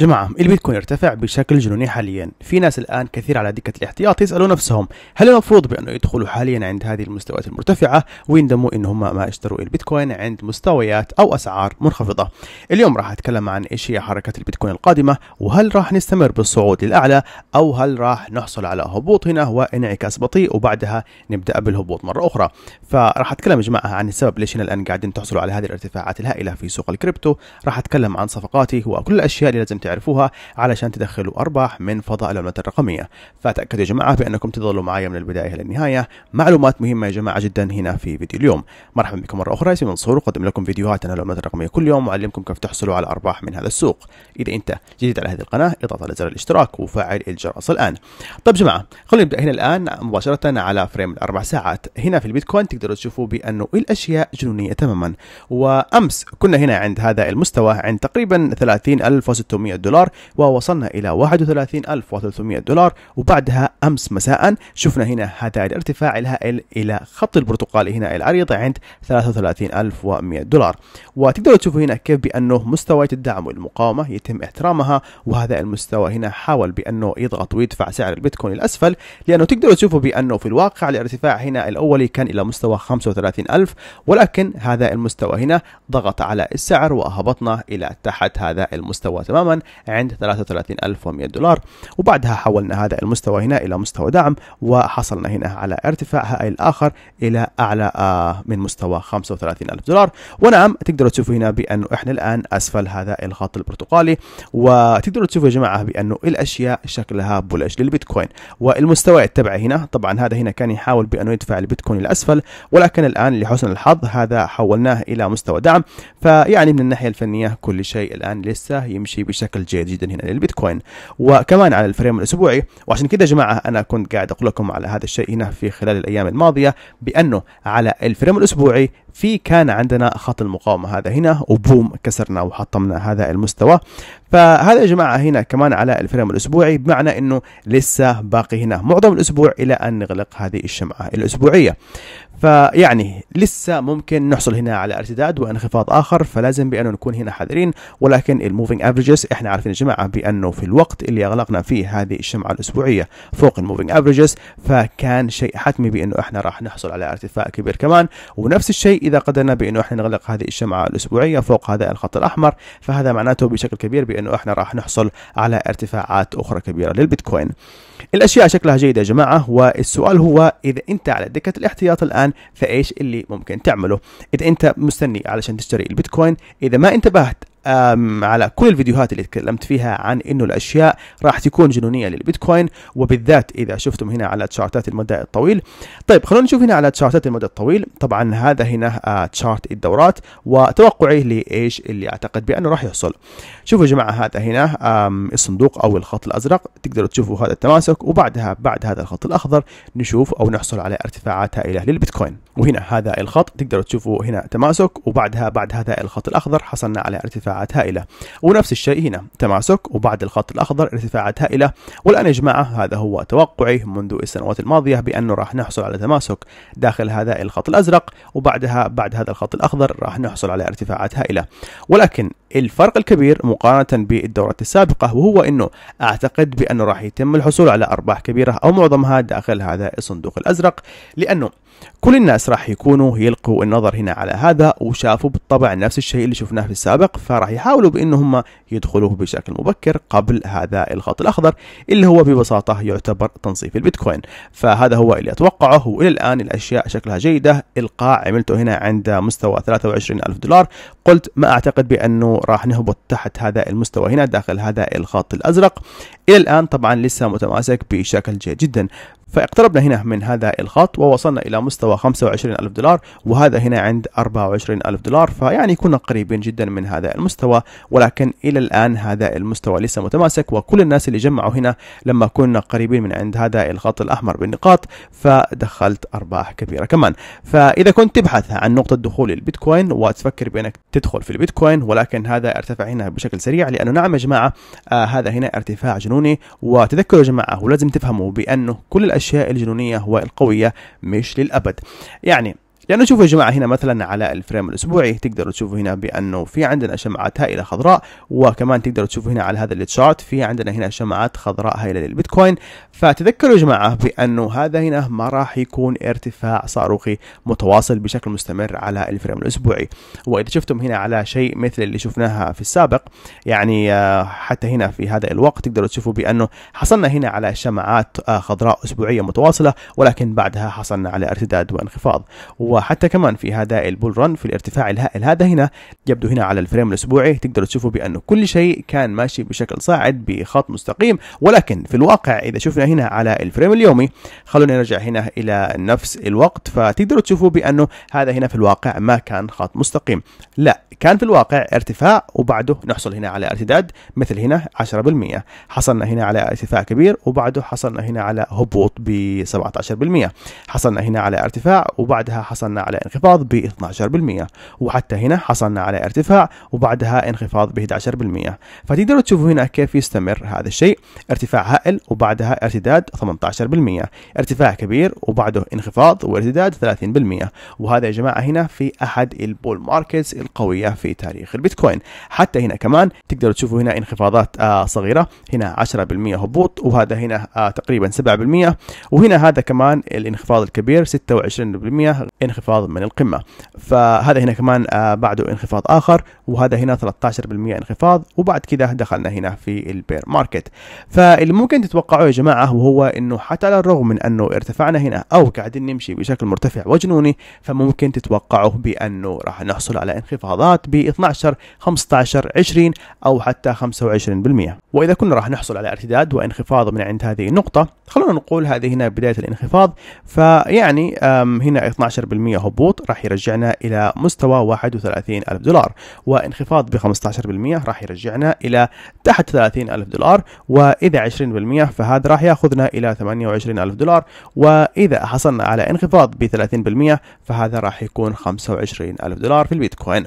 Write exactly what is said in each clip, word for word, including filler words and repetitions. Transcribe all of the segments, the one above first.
جماعة، البيتكوين ارتفع بشكل جنوني حاليا. في ناس الآن كثير على دكة الاحتياط يسألوا نفسهم هل المفروض بأنه يدخلوا حاليا عند هذه المستويات المرتفعة ويندموا إنهم ما اشتروا البيتكوين عند مستويات أو أسعار منخفضة. اليوم راح أتكلم عن إيش هي حركة البيتكوين القادمة، وهل راح نستمر بالصعود للأعلى أو هل راح نحصل على هبوط هنا وانعكاس بطيء وبعدها نبدأ بالهبوط مرة أخرى. فراح أتكلم يا جماعة عن السبب ليش هنا الآن قاعدين تحصلوا على هذه الارتفاعات الهائلة في سوق الكريبتو. راح أتكلم عن صفقاتي وكل الأشياء اللي لازم تعرفوها علشان تدخلوا أرباح من فضاء العملات الرقمية. فتأكدوا يا جماعة بأنكم تظلوا معايا من البداية للنهاية، معلومات مهمة يا جماعة جدا هنا في فيديو اليوم. مرحبا بكم مرة أخرى، اسمي منصور، أقدم لكم فيديوهات عن العملات الرقمية كل يوم وأعلمكم كيف تحصلوا على أرباح من هذا السوق. إذا أنت جديد على هذه القناة اضغط على زر الاشتراك وفعل الجرس الآن. طيب جماعة، خلينا نبدأ هنا الآن مباشرة على فريم الأربع ساعات. هنا في البيتكوين تقدروا تشوفوا بأنه الأشياء جنونية تماما، وأمس كنا هنا عند هذا المستوى عند تقريبا ثلاثين ألف وستمئة دولار ووصلنا إلى واحد وثلاثين ألف وثلاثمئة دولار، وبعدها أمس مساء شفنا هنا هذا الارتفاع الهائل إلى خط البرتقالي هنا العريض عند ثلاثة وثلاثين ألف ومئة دولار. وتقدروا تشوفوا هنا كيف بأنه مستويات الدعم والمقاومة يتم احترامها، وهذا المستوى هنا حاول بأنه يضغط ويدفع سعر البيتكوين للأسفل، لأنه تقدروا تشوفوا بأنه في الواقع الارتفاع هنا الأولي كان إلى مستوى خمسة وثلاثين ألف، ولكن هذا المستوى هنا ضغط على السعر وأهبطنا إلى تحت هذا المستوى تماما عند ثلاثة وثلاثين ألف ومئة دولار، وبعدها حولنا هذا المستوى هنا إلى مستوى دعم وحصلنا هنا على ارتفاع هائل آخر إلى أعلى من مستوى خمسة وثلاثين ألف دولار. ونعم تقدروا تشوفوا هنا بأنه إحنا الآن أسفل هذا الخط البرتقالي، وتقدروا تشوفوا يا جماعة بأنه الأشياء شكلها بولش للبيتكوين والمستويات تبعه هنا. طبعا هذا هنا كان يحاول بأنه يدفع البيتكوين لأسفل، ولكن الآن لحسن الحظ هذا حولناه إلى مستوى دعم، فيعني من الناحية الفنية كل شيء الآن لسه يمشي بشكل جيد جدا هنا للبيتكوين. وكمان على الفريم الاسبوعي، وعشان كده يا جماعه انا كنت قاعد اقول لكم على هذا الشيء هنا في خلال الايام الماضيه، بانه على الفريم الاسبوعي في كان عندنا خط المقاومه هذا هنا وبوم كسرنا وحطمنا هذا المستوى. فهذا يا جماعه هنا كمان على الفريم الاسبوعي، بمعنى انه لسه باقي هنا معظم الاسبوع الى ان نغلق هذه الشمعه الاسبوعيه، فيعني لسه ممكن نحصل هنا على ارتداد وانخفاض اخر، فلازم بانه نكون هنا حذرين. ولكن الموفينج افريجز احنا عارفين يا جماعه بانه في الوقت اللي اغلقنا فيه هذه الشمعه الاسبوعيه فوق الموفينج افريجز، فكان شيء حتمي بانه احنا راح نحصل على ارتفاع كبير كمان. ونفس الشيء اذا قدرنا بانه احنا نغلق هذه الشمعه الاسبوعيه فوق هذا الخط الاحمر، فهذا معناته بشكل كبير بانه احنا راح نحصل على ارتفاعات اخرى كبيره للبيتكوين. الاشياء شكلها جيده يا جماعه، والسؤال هو اذا انت على دكه الاحتياط الان فايش اللي ممكن تعمله؟ اذا انت مستني علشان تشتري البيتكوين، اذا ما انتبهت على كل الفيديوهات اللي تكلمت فيها عن انه الاشياء راح تكون جنونيه للبيتكوين، وبالذات اذا شفتم هنا على تشارتات المدى الطويل. طيب خلونا نشوف هنا على تشارتات المدى الطويل. طبعا هذا هنا تشارت الدورات وتوقعي لايش اللي اعتقد بانه راح يحصل. شوفوا يا جماعه هذا هنا الصندوق او الخط الازرق، تقدروا تشوفوا هذا التماسك، وبعدها بعد هذا الخط الاخضر نشوف او نحصل على ارتفاعات هائله للبيتكوين. وهنا هذا الخط تقدروا تشوفوا هنا تماسك، وبعدها بعد هذا الخط الاخضر حصلنا على ارتفاع هائلة، ونفس الشيء هنا تماسك وبعد الخط الأخضر ارتفاعات هائلة. والآن يا جماعة هذا هو توقعي منذ السنوات الماضية بأنه راح نحصل على تماسك داخل هذا الخط الأزرق، وبعدها بعد هذا الخط الأخضر راح نحصل على ارتفاعات هائلة. ولكن الفرق الكبير مقارنة بالدورات السابقة، وهو أنه أعتقد بأنه راح يتم الحصول على أرباح كبيرة أو معظمها داخل هذا الصندوق الأزرق، لأنه كل الناس راح يكونوا يلقوا النظر هنا على هذا وشافوا بالطبع نفس الشيء اللي شفناه في السابق، فراح يحاولوا بأنهم يدخلوه بشكل مبكر قبل هذا الخط الأخضر اللي هو ببساطة يعتبر تنصيف البيتكوين. فهذا هو اللي أتوقعه، وإلى الآن الأشياء شكلها جيدة. القاع عملته هنا عند مستوى ثلاثة وعشرين ألف دولار، قلت ما أعتقد بأنه راح نهبط تحت هذا المستوى هنا داخل هذا الخط الأزرق. إلى الآن طبعا لسه متماسك بشكل جيد جدا، فاقتربنا هنا من هذا الخط ووصلنا إلى مستوى خمسة وعشرين ألف دولار، وهذا هنا عند أربعة وعشرين ألف دولار، فيعني كنا قريبين جدا من هذا المستوى. ولكن إلى الآن هذا المستوى لسه متماسك، وكل الناس اللي جمعوا هنا لما كنا قريبين من عند هذا الخط الأحمر بالنقاط فدخلت أرباح كبيرة كمان. فإذا كنت تبحث عن نقطة دخول البيتكوين وتفكر بأنك تدخل في البيتكوين، ولكن هذا ارتفع هنا بشكل سريع، لأنه نعم يا جماعة آه هذا هنا ارتفاع جنوني. وتذكروا يا جماعة ولازم تفهموا بأنه كل الأشياء الجنونية والقوية مش للأبد، يعني لانه شوفوا يا جماعه هنا مثلا على الفريم الاسبوعي تقدروا تشوفوا هنا بانه في عندنا شمعات هائله خضراء، وكمان تقدروا تشوفوا هنا على هذا التشارت في عندنا هنا شمعات خضراء هائله للبيتكوين. فتذكروا يا جماعه بانه هذا هنا ما راح يكون ارتفاع صاروخي متواصل بشكل مستمر على الفريم الاسبوعي. واذا شفتم هنا على شيء مثل اللي شفناها في السابق، يعني حتى هنا في هذا الوقت تقدروا تشوفوا بانه حصلنا هنا على شمعات خضراء اسبوعيه متواصله، ولكن بعدها حصلنا على ارتداد وانخفاض. وحتى كمان في هذا البول رن في الارتفاع الهائل هذا هنا يبدو هنا على الفريم الاسبوعي تقدروا تشوفوا بانه كل شيء كان ماشي بشكل صاعد بخط مستقيم، ولكن في الواقع اذا شفنا هنا على الفريم اليومي، خلونا نرجع هنا الى نفس الوقت، فتقدروا تشوفوا بانه هذا هنا في الواقع ما كان خط مستقيم، لا كان في الواقع ارتفاع وبعده نحصل هنا على ارتداد مثل هنا عشرة بالمئة، حصلنا هنا على ارتفاع كبير وبعده حصلنا هنا على هبوط ب سبعة عشر بالمئة، حصلنا هنا على ارتفاع وبعدها حصلنا على انخفاض ب اثنا عشر بالمئة، وحتى هنا حصلنا على ارتفاع وبعدها انخفاض ب احد عشر بالمئة. فتقدروا تشوفوا هنا كيف يستمر هذا الشيء، ارتفاع هائل وبعدها ارتداد ثمانية عشر بالمئة، ارتفاع كبير وبعده انخفاض وارتداد ثلاثين بالمئة. وهذا يا جماعه هنا في احد البول ماركتس القويه في تاريخ البيتكوين. حتى هنا كمان تقدروا تشوفوا هنا انخفاضات صغيره، هنا عشرة بالمئة هبوط، وهذا هنا تقريبا سبعة بالمئة، وهنا هذا كمان الانخفاض الكبير ستة وعشرين بالمئة انخفاض من القمه، فهذا هنا كمان بعده انخفاض اخر، وهذا هنا ثلاثة عشر بالمئة انخفاض، وبعد كده دخلنا هنا في البير ماركت. فاللي ممكن تتوقعوه يا جماعه وهو انه حتى على الرغم من انه ارتفعنا هنا او قاعدين نمشي بشكل مرتفع وجنوني، فممكن تتوقعوه بانه راح نحصل على انخفاضات ب اثنا عشر، خمسة عشر، عشرين او حتى خمسة وعشرين بالمئة. واذا كنا راح نحصل على ارتداد وانخفاض من عند هذه النقطه، خلونا نقول هذه هنا بدايه الانخفاض، فيعني هنا اثنا عشر بالمئة هبوط راح يرجعنا الى مستوى واحد وثلاثين ألف دولار، وانخفاض ب خمسة عشر بالمئة راح يرجعنا الى تحت ثلاثين ألف دولار، واذا عشرين بالمئة فهذا راح ياخذنا الى ثمانية وعشرين ألف دولار، واذا حصلنا على انخفاض ب ثلاثين بالمئة فهذا راح يكون خمسة وعشرين ألف دولار في البيتكوين.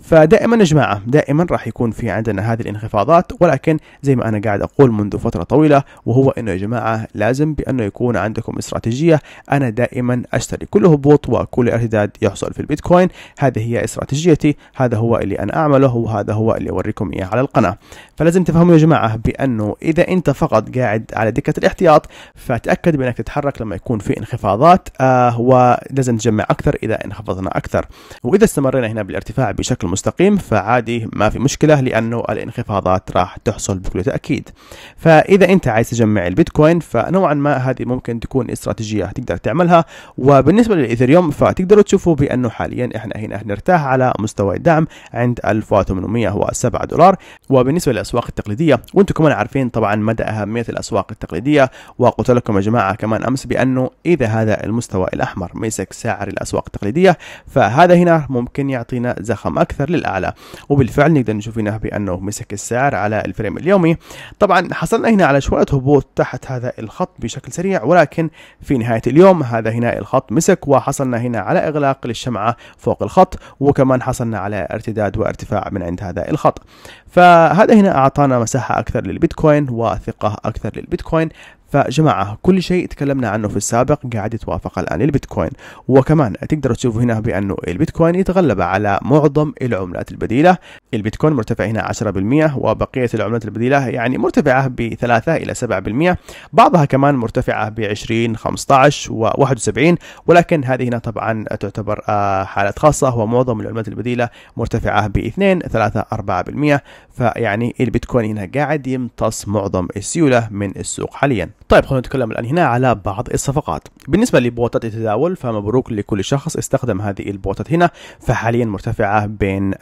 فدائما يا جماعه دائما راح يكون في عندنا هذه الانخفاضات، ولكن زي ما انا قاعد اقول منذ فتره طويله، وهو انه يا جماعه لازم بانه يكون عندكم استراتيجيه. انا دائما اشتري كل هبوط وكل ارتداد يحصل في البيتكوين، هذه هي استراتيجيتي، هذا هو اللي انا اعمله، وهذا هو اللي اوريكم اياه على القناه. فلازم تفهموا يا جماعه بانه اذا انت فقط قاعد على دكه الاحتياط، فتاكد بانك تتحرك لما يكون في انخفاضات، آه ولازم تجمع اكثر اذا انخفضنا اكثر. واذا استمرينا هنا بالارتفاع بشكل مستقيم فعادي، ما في مشكله، لانه الانخفاضات راح تحصل بكل تاكيد. فاذا انت عايز تجمع البيتكوين فنوعا ما هذه ممكن تكون استراتيجيه تقدر تعملها. وبالنسبه للايثيريوم فتقدروا تشوفوا بانه حاليا احنا هنا نرتاح على مستوى الدعم عند ألف وثمانمئة وسبعة دولار. وبالنسبه للاسواق التقليديه، وانتم كمان عارفين طبعا مدى اهميه الاسواق التقليديه، وقلت لكم يا جماعه كمان امس بانه اذا هذا المستوى الاحمر مسك سعر الاسواق التقليديه فهذا هنا ممكن يعطينا زخم اكثر للاعلى، وبالفعل نقدر نشوف هنا بانه مسك السعر على الفريم اليومي. طبعا حصلنا هنا على شويه هبوط تحت هذا الخط بشكل سريع، ولكن في نهايه اليوم هذا هنا الخط مسك، وحصلنا هنا على اغلاق للشمعه فوق الخط، وكمان حصلنا على ارتداد وارتفاع من عند هذا الخط. فهذا هنا اعطانا مساحه اكثر للبيتكوين وثقه اكثر للبيتكوين. فجماعة كل شيء تكلمنا عنه في السابق قاعد يتوافق الآن البيتكوين. وكمان تقدروا تشوفوا هنا بأنه البيتكوين يتغلب على معظم العملات البديلة، البيتكوين مرتفع هنا عشرة بالمئة، وبقية العملات البديلة يعني مرتفعة بثلاثة إلى سبعة بالمئة، بعضها كمان مرتفعة بعشرين، خمسة عشر وواحد وسبعين، ولكن هذه هنا طبعا تعتبر حالات خاصة، ومعظم العملات البديلة مرتفعة باثنين، ثلاثة، أربعة بالمئة. فيعني البيتكوين هنا قاعد يمتص معظم السيولة من السوق حاليا. طيب خلونا نتكلم الآن هنا على بعض الصفقات. بالنسبة لبوتات التداول فمبروك لكل شخص استخدم هذه البوتات هنا، فحاليا مرتفعة بين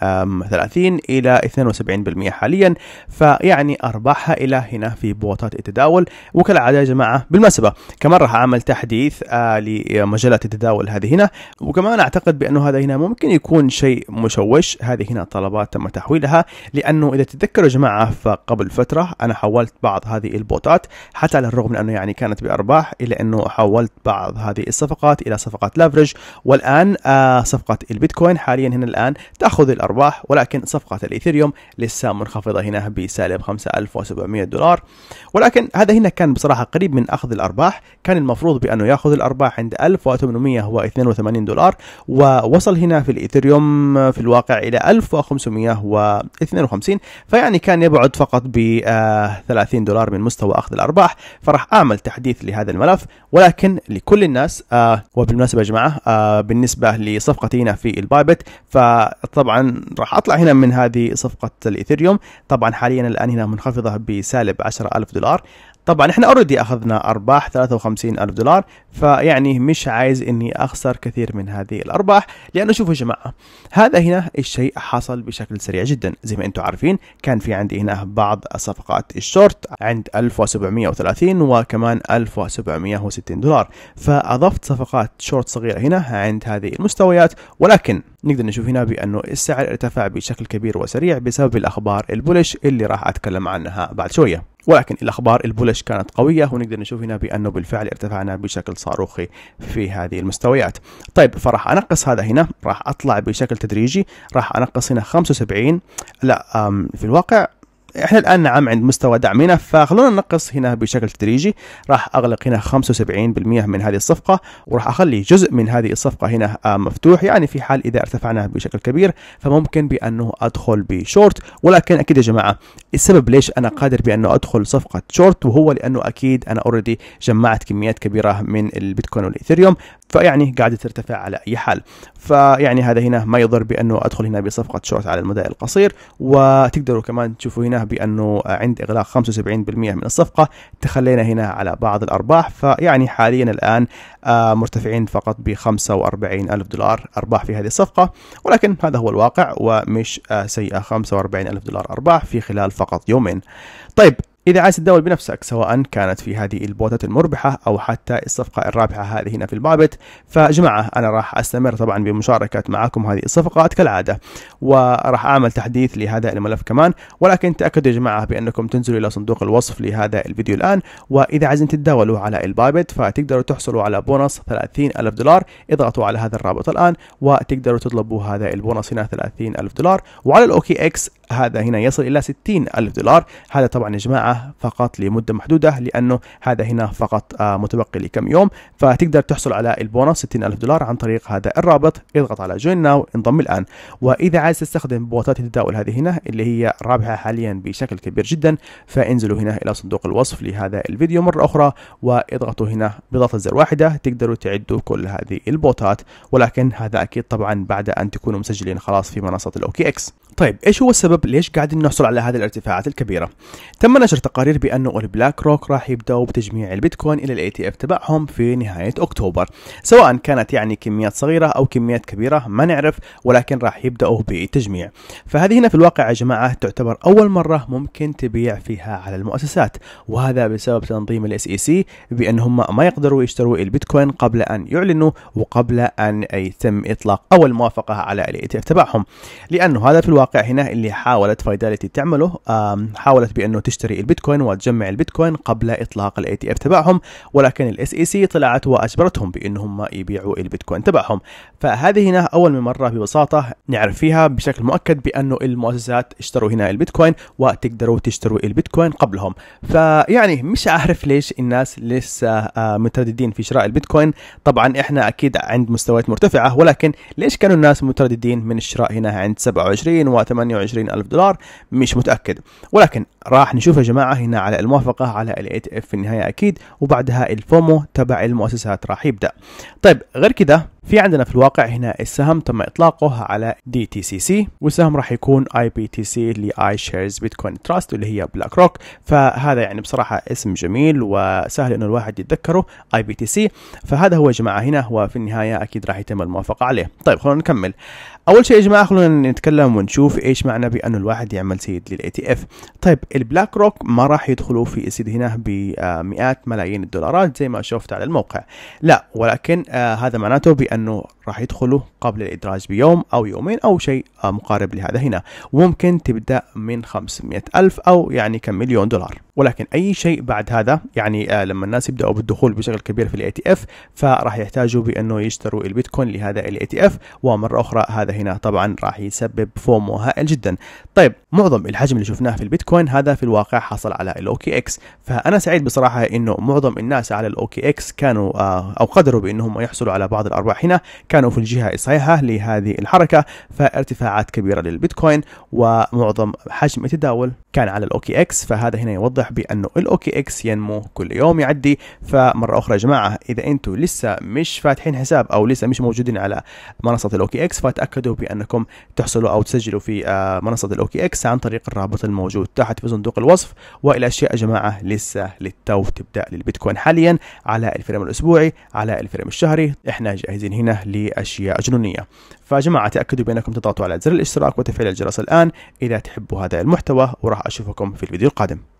ثلاثين إلى اثنين وسبعين بالمئة حاليا، فيعني أرباحها إلى هنا في بوتات التداول. وكالعادة يا جماعة بالمناسبة كمان راح أعمل تحديث آه لمجلات التداول هذه هنا، وكمان أعتقد بأنه هذا هنا ممكن يكون شيء مشوش، هذه هنا طلبات تم تحويلها، لأنه إذا تتذكروا يا جماعة فقبل فترة أنا حولت بعض هذه البوتات، حتى على الرغم أنه يعني كانت بأرباح، إلى أنه حولت بعض هذه الصفقات إلى صفقات لافرج، والآن آه صفقة البيتكوين حاليا هنا الآن تأخذ الأرباح، ولكن صفقة الإيثيريوم لسه منخفضة هنا بسالب خمسة آلاف وسبعمئة دولار. ولكن هذا هنا كان بصراحة قريب من أخذ الأرباح، كان المفروض بأنه يأخذ الأرباح عند ألف وثمانمئة واثنين وثمانين دولار، ووصل هنا في الإيثيريوم في الواقع إلى ألف وخمسمئة واثنين وخمسين، فيعني كان يبعد فقط ب ثلاثين دولار من مستوى أخذ الأرباح. فراح أعمل تحديث لهذا الملف، ولكن لكل الناس. وبالمناسبة يا جماعة بالنسبة لصفقتي هنا في البايبت، فطبعا راح أطلع هنا من هذه صفقة الإيثيريوم، طبعا حاليا الآن هنا منخفضة بسالب عشرة آلاف دولار. طبعا احنا اوريدي اخذنا ارباح ثلاثة وخمسين ألف دولار، فيعني مش عايز اني اخسر كثير من هذه الارباح، لانه شوفوا يا جماعه هذا هنا الشيء حصل بشكل سريع جدا. زي ما انتم عارفين كان في عندي هنا بعض صفقات الشورت عند ألف وسبعمئة وثلاثين وكمان ألف وسبعمئة وستين دولار، فاضفت صفقات شورت صغيره هنا عند هذه المستويات، ولكن نقدر نشوف هنا بانه السعر ارتفع بشكل كبير وسريع بسبب الاخبار البولش اللي راح اتكلم عنها بعد شويه. ولكن الأخبار البولش كانت قوية، ونقدر نشوف هنا بأنه بالفعل ارتفعنا بشكل صاروخي في هذه المستويات. طيب فراح أنقص هذا هنا، راح أطلع بشكل تدريجي، راح أنقص هنا خمسة وسبعين، لا في الواقع احنا الآن نعم عند مستوى دعمنا، فخلونا ننقص هنا بشكل تدريجي. راح أغلق هنا خمسة وسبعين بالمئة من هذه الصفقة، وراح أخلي جزء من هذه الصفقة هنا مفتوح، يعني في حال إذا ارتفعناه بشكل كبير فممكن بأنه أدخل بشورت. ولكن أكيد يا جماعة السبب ليش أنا قادر بأنه أدخل صفقة شورت، وهو لأنه أكيد أنا أوريدي جمعت كميات كبيرة من البيتكوين والإيثيريوم، فيعني قاعدة ترتفع على أي حال، فيعني هذا هنا ما يضر بأنه أدخل هنا بصفقة شورت على المدى القصير. وتقدروا كمان تشوفوا هنا بأنه عند إغلاق خمسة وسبعين بالمئة من الصفقة تخلينا هنا على بعض الأرباح، فيعني حاليا الآن مرتفعين فقط ب خمسة وأربعين ألف دولار أرباح في هذه الصفقة، ولكن هذا هو الواقع ومش سيئة خمسة وأربعين ألف دولار أرباح في خلال فقط يومين. طيب إذا عايز تداول بنفسك سواء كانت في هذه البوتات المربحة أو حتى الصفقة الرابحة هذه هنا في البابت، فجماعة أنا راح أستمر طبعا بمشاركة معكم هذه الصفقات كالعادة، وراح أعمل تحديث لهذا الملف كمان. ولكن تأكدوا يا جماعة بأنكم تنزلوا إلى صندوق الوصف لهذا الفيديو الآن، وإذا عايزين تتداولوا على البابت فتقدروا تحصلوا على بونص ثلاثين ألف دولار. اضغطوا على هذا الرابط الآن وتقدروا تطلبوا هذا البونص هنا ثلاثين ألف دولار، وعلى الأوكي إكس هذا هنا يصل إلى ستين ألف دولار. هذا طبعا يا جماعة فقط لمدة محدودة، لأنه هذا هنا فقط متبقي لكم يوم، فتقدر تحصل على البونص ستين ألف دولار عن طريق هذا الرابط. اضغط على جوين ناو، انضم الآن. وإذا عايز تستخدم بوتات التداول هذه هنا اللي هي رابحة حاليا بشكل كبير جدا، فانزلوا هنا إلى صندوق الوصف لهذا الفيديو مرة أخرى، واضغطوا هنا بضغطة زر واحدة تقدروا تعدوا كل هذه البوتات، ولكن هذا أكيد طبعا بعد أن تكونوا مسجلين خلاص في منصة الأوكي إكس. طيب إيش هو السبب ليش قاعدين نحصل على هذه الارتفاعات الكبيرة؟ تم نشر تقارير بأنه البلاك روك راح يبدأوا بتجميع البيتكوين إلى الاي تي اف تبعهم في نهاية أكتوبر، سواء كانت يعني كميات صغيرة أو كميات كبيرة ما نعرف، ولكن راح يبدأوا بالتجميع. فهذه هنا في الواقع يا جماعة تعتبر أول مرة ممكن تبيع فيها على المؤسسات، وهذا بسبب تنظيم الاس اي سي بأنهم ما يقدروا يشتروا البيتكوين قبل أن يعلنوا وقبل أن يتم إطلاق أول موافقة على الاي تي اف تبعهم، لأنه هذا في الواقع هنا اللي حاولت فايداليتي تعمله. حاولت بأنه تشتري البيتكوين وتجمع البيتكوين قبل إطلاق الاي تي اف تبعهم، ولكن الاس اي سي طلعت وأجبرتهم بأنهم يبيعوا البيتكوين تبعهم. فهذه هنا أول من مرة ببساطة نعرف فيها بشكل مؤكد بأنه المؤسسات اشتروا هنا البيتكوين وتقدروا تشتروا البيتكوين قبلهم. فيعني مش عارف ليش الناس لسه مترددين في شراء البيتكوين. طبعا احنا أكيد عند مستويات مرتفعة، ولكن ليش كانوا الناس مترددين من الشراء هنا عند سبعة وعشرين ثمانية وعشرين ألف دولار؟ مش متأكد، ولكن راح نشوف يا جماعة هنا على الموافقة على الاي تي اف في النهاية أكيد، وبعدها الفومو تبع المؤسسات راح يبدأ. طيب غير كده في عندنا في الواقع هنا السهم تم إطلاقه على دي تي سي سي، والسهم راح يكون اي بي تي سي لاي شيرز بيتكوين تراست اللي هي بلاك روك. فهذا يعني بصراحة اسم جميل وسهل إنه الواحد يتذكره، اي بي تي سي. فهذا هو يا جماعة هنا، وفي النهاية أكيد راح يتم الموافقة عليه. طيب خلونا نكمل. أول شيء يا جماعة خلونا نتكلم ونشوف إيش معنى بأنه الواحد يعمل سيد للاي تي اف. طيب البلاك روك ما راح يدخلوا في السيد هنا بمئات ملايين الدولارات زي ما شفت على الموقع، لا، ولكن آه هذا معناته بأنه راح يدخلوا قبل الإدراج بيوم أو يومين أو شيء مقارب لهذا هنا، وممكن تبدأ من خمسمئة ألف أو يعني كم مليون دولار. ولكن أي شيء بعد هذا يعني لما الناس يبدأوا بالدخول بشكل كبير في الاي تي اف فراح يحتاجوا بأنه يشتروا البيتكوين لهذا الاي تي اف، ومرة أخرى هذا هنا طبعا راح يسبب فومو هائل جدا. طيب معظم الحجم اللي شفناه في البيتكوين هذا في الواقع حصل على الاو كي اكس، فأنا سعيد بصراحة إنه معظم الناس على الاو كي اكس كانوا أو قدروا بأنهم يحصلوا على بعض الأرباح هنا، كانوا في الجهة الصحيحة لهذه الحركة. فارتفاعات كبيرة للبيتكوين ومعظم حجم التداول كان على الاو كي اكس، فهذا هنا يوضح بأنه الاو كي اكس ينمو كل يوم يعدي. فمرة أخرى يا جماعة إذا أنتم لسه مش فاتحين حساب أو لسه مش موجودين على منصة الاو كي اكس فتأكدوا بأنكم تحصلوا أو تسجلوا في منصة الاو كي اكس عن طريق الرابط الموجود تحت في صندوق الوصف. والأشياء يا جماعة لسه للتو تبدأ للبيتكوين حاليا على الفريم الأسبوعي على الفريم الشهري، إحنا جاهزين هنا لأشياء جنونية. فجماعة تأكدوا بأنكم تضغطوا على زر الاشتراك وتفعيل الجرس الآن إذا تحبوا هذا المحتوى، وراح أشوفكم في الفيديو القادم.